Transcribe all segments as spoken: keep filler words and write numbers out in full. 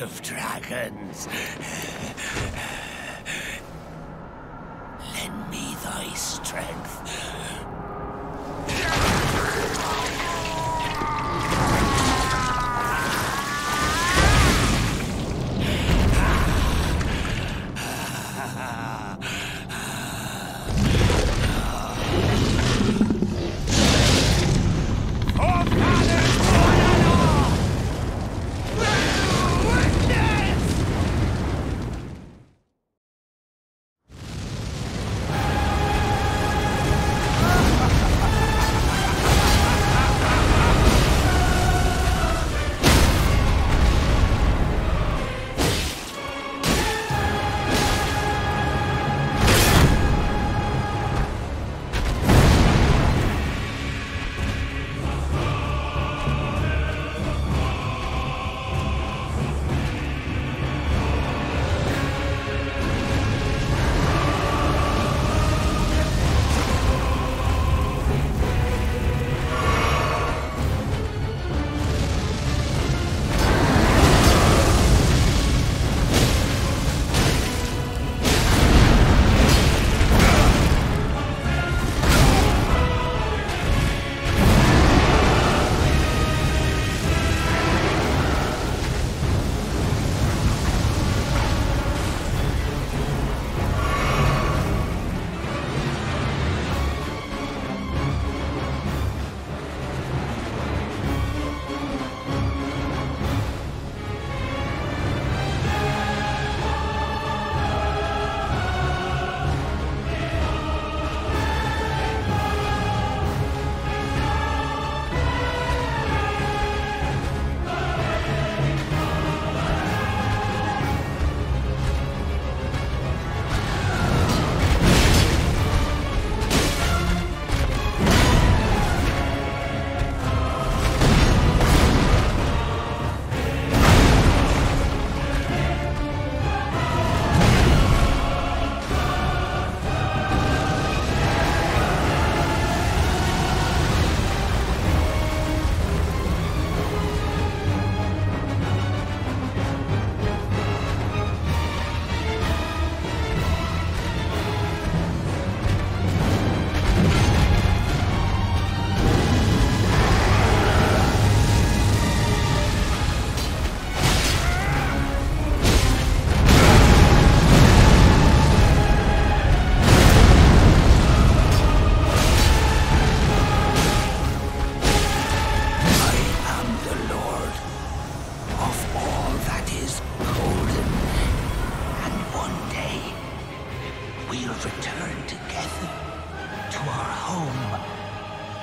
Lord of Dragons. Lend me thy strength.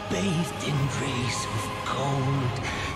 Bathed in rays of gold.